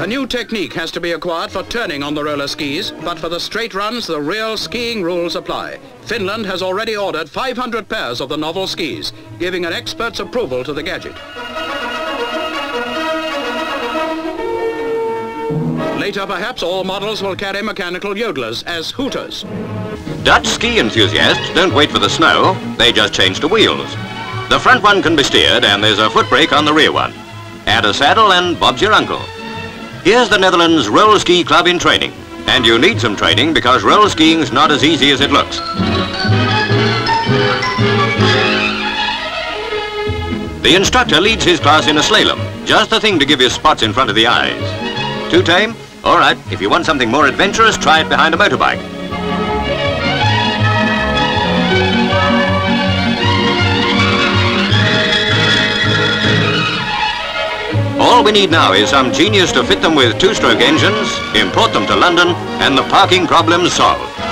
A new technique has to be acquired for turning on the roller skis, but for the straight runs, the real skiing rules apply. Finland has already ordered 500 pairs of the novel skis, giving an expert's approval to the gadget. Later, perhaps, all models will carry mechanical yodelers as hooters. Dutch ski enthusiasts don't wait for the snow, they just change to wheels. The front one can be steered and there's a foot brake on the rear one. Add a saddle and Bob's your uncle. Here's the Netherlands Rollerski Club in training. And you need some training because roller skiing's not as easy as it looks. The instructor leads his class in a slalom, just the thing to give you spots in front of the eyes. Too tame? All right, if you want something more adventurous, try it behind a motorbike. All we need now is some genius to fit them with two-stroke engines, import them to London, and the parking problem solved.